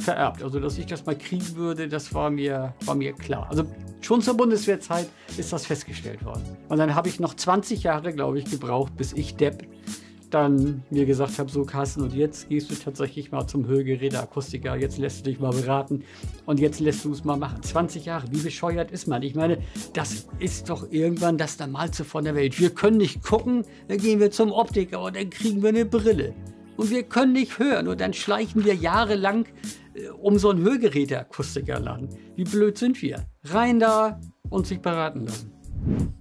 vererbt. Also, dass ich das mal kriegen würde, das war mir klar. Also schon zur Bundeswehrzeit ist das festgestellt worden. Und dann habe ich noch 20 Jahre, glaube ich, gebraucht, bis ich Depp dann mir gesagt habe, so Carsten, und jetzt gehst du tatsächlich mal zum Hörgeräteakustiker, jetzt lässt du dich mal beraten und jetzt lässt du es mal machen. 20 Jahre, wie bescheuert ist man? Ich meine, das ist doch irgendwann das Normalste von der Welt. Wir können nicht gucken, dann gehen wir zum Optiker und dann kriegen wir eine Brille. Und wir können nicht hören und dann schleichen wir jahrelang um so einen Hörgeräteakustikerladen. Wie blöd sind wir? Rein da und sich beraten lassen.